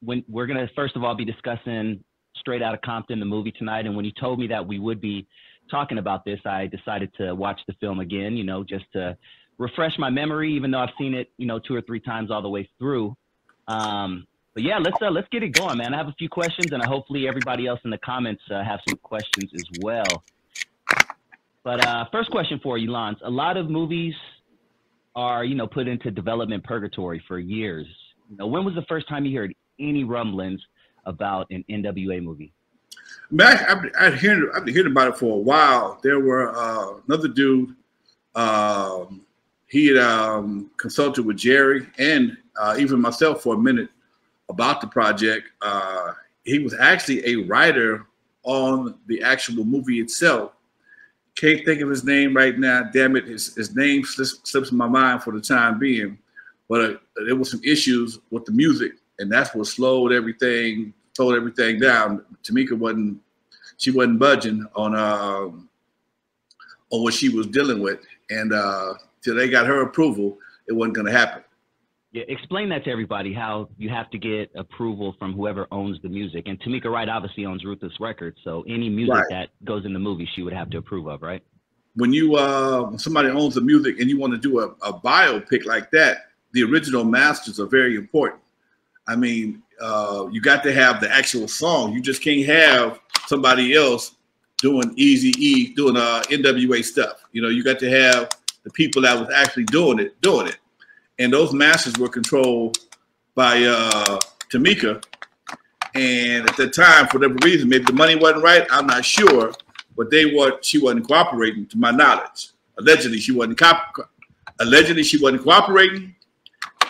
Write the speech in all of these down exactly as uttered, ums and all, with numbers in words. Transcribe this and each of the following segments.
when we're going to, first of all, be discussing Straight Outta Compton, the movie, tonight. And when you told me that we would be talking about this, I decided to watch the film again, you know, just to refresh my memory, even though I've seen it, you know, two or three times all the way through. Um, but yeah, let's, uh, let's get it going, man. I have a few questions, and hopefully everybody else in the comments uh, have some questions as well. But uh, first question for you, Lonz. A lot of movies are, you know, put into development purgatory for years. You know, when was the first time you heard any rumblings about an N W A movie? Man, I, I've been hearing about it for a while. There were uh, another dude. Um, he had um, consulted with Jerry and uh, even myself for a minute about the project. Uh, he was actually a writer on the actual movie itself. Can't think of his name right now. Damn it, his, his name slips, slips in my mind for the time being. But uh, there was some issues with the music, and that's what slowed everything, slowed everything down. Tamika wasn't, she wasn't budging on uh, on what she was dealing with, and uh, till they got her approval, it wasn't going to happen. Yeah, explain that to everybody. How you have to get approval from whoever owns the music, and Tomica Wright obviously owns Ruthless Records, so any music right. that goes in the movie, she would have to approve of, right? When you uh, when somebody owns the music and you want to do a, a biopic like that, the original masters are very important. I mean, uh, you got to have the actual song. You just can't have somebody else doing Eazy-E, doing uh, N W A stuff. You know, you got to have the people that was actually doing it, doing it. And those masters were controlled by uh, Tamika. And at that time, for whatever reason, maybe the money wasn't right, I'm not sure, but they were, she wasn't cooperating, to my knowledge. Allegedly, she wasn't co allegedly she wasn't cooperating,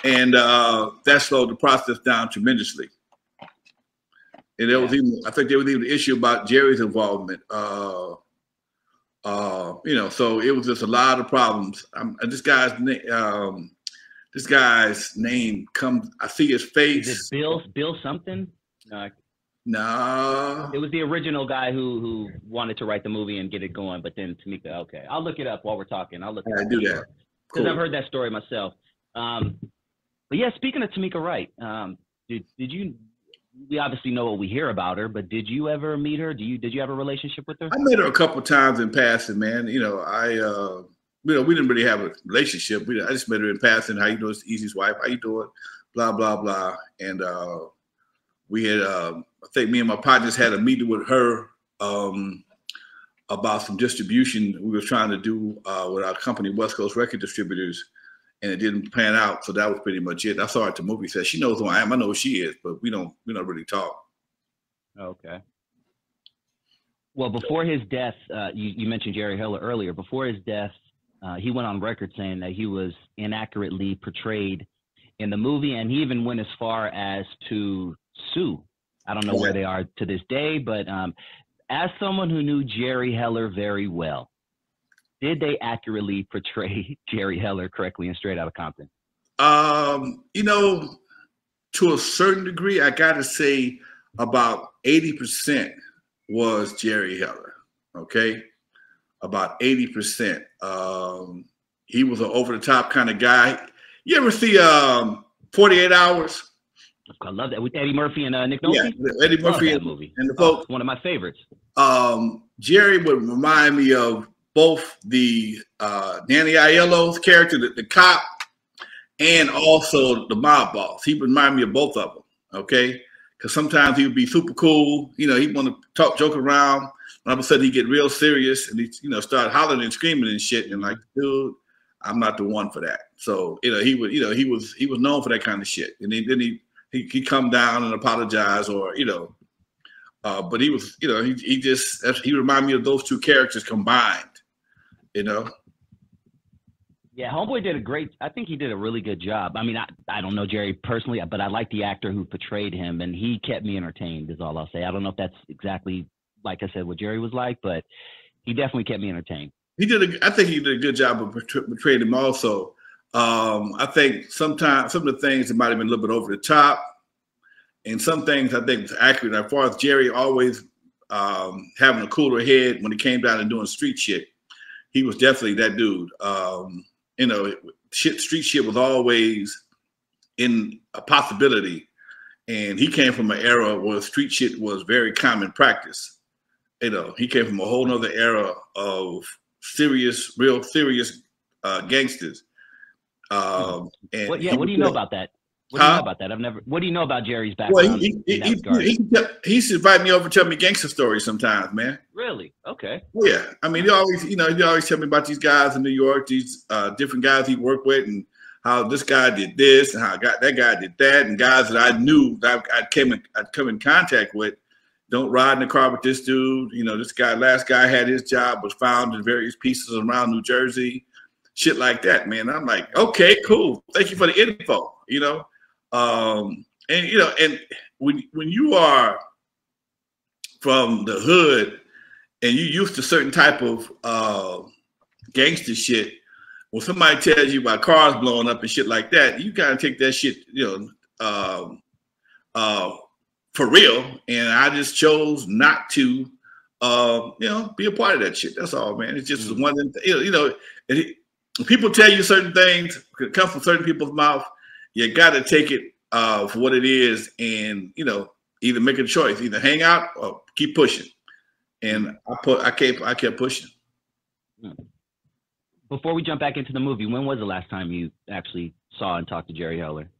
and uh, that slowed the process down tremendously. And there was even, I think there was even an issue about Jerry's involvement. Uh, uh, you know, so it was just a lot of problems. I'm, this guy's name. Um, This guy's name comes, I see his face. Is it Bill, Bill something? No. Nah. It was the original guy who who wanted to write the movie and get it going, but then Tamika, okay. I'll look it up while we're talking. I'll look it I up. Do that. Because cool. I've heard that story myself. Um, but yeah, speaking of Tamika Wright, um, did, did you, we obviously know what we hear about her, but did you ever meet her? Do you, did you have a relationship with her? I met her a couple times in passing, man. You know, I, uh, You know, we didn't really have a relationship. We, I just met her in passing. How you doing? It's Easy's wife. How you doing? Blah, blah, blah. And uh, we had, uh, I think me and my partners had a meeting with her um, about some distribution we were trying to do uh, with our company, West Coast Record Distributors, and it didn't pan out. So that was pretty much it. I saw her at the movie set. She knows who I am. I know who she is, but we don't, we don't really talk. Okay. Well, before his death, uh, you, you mentioned Jerry Heller earlier. Before his death, Uh, he went on record saying that he was inaccurately portrayed in the movie, and he even went as far as to sue. I don't know where they are to this day, but um, as someone who knew Jerry Heller very well, did they accurately portray Jerry Heller correctly and Straight Outta Compton? Um, you know, to a certain degree, I got to say about eighty percent was Jerry Heller, okay? About eighty percent. Um, he was an over-the-top kind of guy. You ever see um, forty-eight hours? I love that. With Eddie Murphy and uh, Nick Nolte? Yeah, Eddie Murphy and, movie. and the folks. Oh, one of my favorites. Um, Jerry would remind me of both the uh, Danny Aiello's character, the, the cop, and also the mob boss. He would remind me of both of them, okay? Because sometimes he would be super cool. You know, he'd want to talk, joke around. All of a sudden, he get real serious and he, you know, start hollering and screaming and shit. And like, dude, I'm not the one for that. So, you know, he would, you know, he was, he was known for that kind of shit. And then, then he, he, he come down and apologize, or, you know, uh, but he was, you know, he, he just, he reminded me of those two characters combined, you know? Yeah. Homeboy did a great, I think he did a really good job. I mean, I, I don't know Jerry personally, but I like the actor who portrayed him, and he kept me entertained is all I'll say. I don't know if that's exactly, like I said, what Jerry was like, but he definitely kept me entertained. He did. A, I think he did a good job of portraying him also. Um, I think sometimes some of the things that might have been a little bit over the top, and some things I think was accurate. As far as Jerry always um, having a cooler head when he came down and doing street shit, he was definitely that dude. Um, you know, it, shit, street shit was always in a possibility. And he came from an era where street shit was very common practice. You know, he came from a whole nother era of serious, real serious uh, gangsters. Um, and well, yeah, what do you know about that? What do you know about that? I've never. What do you know about Jerry's background? Well, he, he, he, he, he used to invite me over and tell me gangster stories sometimes, man. Really? Okay. Yeah, I mean, he always, you know, he always tell me about these guys in New York, these uh, different guys he worked with, and how this guy did this, and how I got, that guy did that, and guys that I knew that I came, in, I'd come in contact with. Don't ride in the car with this dude. You know, this guy, last guy had his job, was found in various pieces around New Jersey, shit like that, man. I'm like, okay, cool. Thank you for the info. You know. Um, and, you know, and when, when you are from the hood and you used to certain type of, uh, gangster shit, when somebody tells you about cars blowing up and shit like that, you gotta take that shit, you know, um, uh, for real. And I just chose not to, uh, you know, be a part of that shit. That's all, man. It's just mm-hmm. one of them, you know, and it, people tell you certain things could come from certain people's mouth. You got to take it uh, for what it is, and you know, either make a choice, either hang out or keep pushing. And I put, I kept, I kept pushing. Before we jump back into the movie, when was the last time you actually saw and talked to Jerry Heller?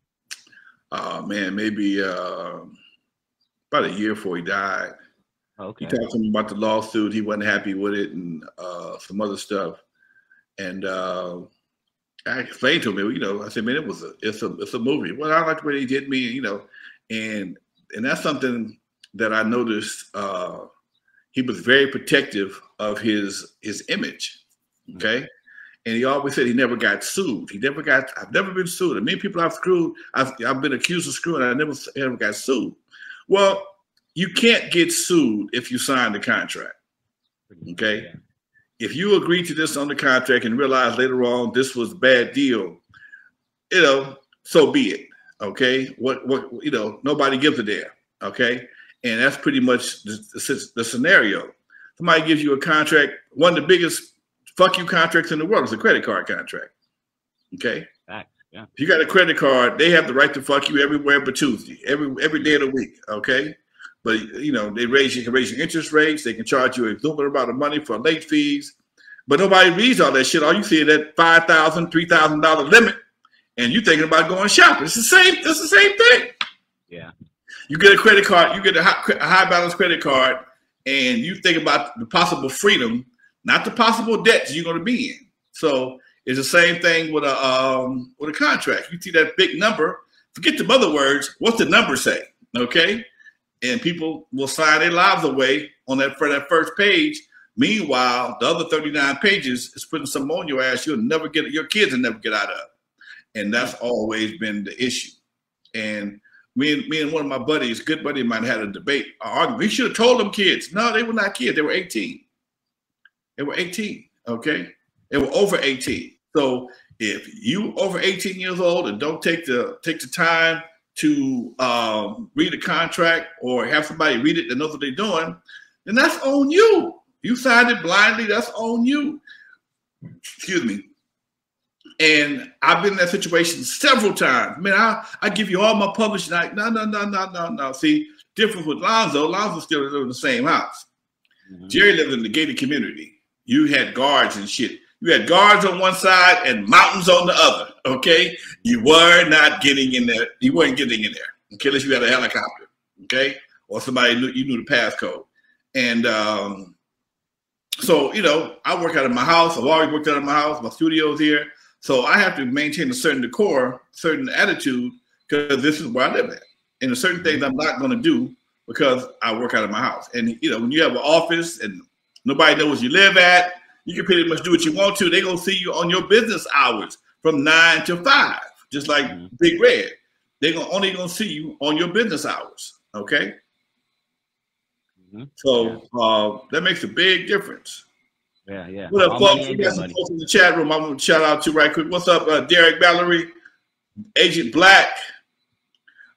Oh uh, man, maybe uh, about a year before he died. Okay. He talked to him about the lawsuit. He wasn't happy with it, and uh, some other stuff, and. Uh, I explained to him, you know, I said, man, it was a, it's a, it's a movie. Well, I liked what he did me, you know, and, and that's something that I noticed. Uh, he was very protective of his, his image. Okay. Mm-hmm. And he always said he never got sued. He never got, I've never been sued. And many people I've screwed, I've, I've been accused of screwing. I never, never got sued. Well, you can't get sued if you sign the contract. Okay. Yeah. If you agree to this on the contract and realize later on this was a bad deal, you know, so be it. Okay. What, what, you know, nobody gives a damn. Okay. And that's pretty much the, the, the scenario. Somebody gives you a contract. One of the biggest fuck you contracts in the world is a credit card contract. Okay. Facts, yeah. If you got a credit card, they have the right to fuck you everywhere but Tuesday, every, every day of the week. Okay. But, you know, they raise, you can raise your interest rates. They can charge you an exorbitant amount of money for late fees. But nobody reads all that shit. All you see is that five thousand dollars, three thousand dollar limit. And you're thinking about going shopping. It's the same, it's the same thing. Yeah. You get a credit card, you get a high, a high balance credit card, and you think about the possible freedom, not the possible debts you're going to be in. So it's the same thing with a, um, with a contract. You see that big number. Forget the other words. What's the number say? Okay. And people will sign their lives away on that, for that first page. Meanwhile, the other thirty-nine pages is putting something on your ass. You'll never get, your kids will never get out of. And that's always been the issue. And me and, me and one of my buddies, good buddy of mine, had a debate, an argument. We should have told them kids. No, they were not kids. They were eighteen. They were eighteen, okay? They were over eighteen. So if you over eighteen years old and don't take the, take the time to um, read a contract or have somebody read it that knows what they're doing, then that's on you. You signed it blindly, that's on you. Excuse me. And I've been in that situation several times. Man, I, I give you all my publishing. I, no, no, no, no, no, no. See, difference with Lonzo, Lonzo still lives in the same house. Mm-hmm. Jerry lived in the gated community. You had guards and shit. You had guards on one side and mountains on the other, okay? You were not getting in there. You weren't getting in there, okay, unless you had a helicopter, okay? Or somebody knew, you knew the passcode. And um, so, you know, I work out of my house. I've always worked out of my house. My studio's here. So I have to maintain a certain decor, certain attitude, because this is where I live at. And there's certain things I'm not going to do because I work out of my house. And, you know, when you have an office and nobody knows you live at, you can pretty much do what you want to. They're going to see you on your business hours from nine to five, just like mm-hmm. Big Red. They're gonna, only going to see you on your business hours, okay? Mm-hmm. So yeah. uh, that makes a big difference. Yeah, yeah. What up, folks? We got some folks in the chat room I'm going to shout out to right quick. What's up, uh, Derek Valerie, Agent Black,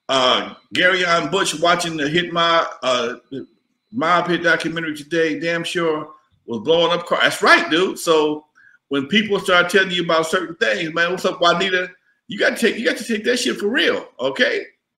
uh, Garyon Bush watching the Hit Mob, uh, Mob Hit documentary today, damn sure. Was blowing up cars. That's right, dude. So when people start telling you about certain things, man, what's up, Juanita? You got to take, you got to take that shit for real, okay?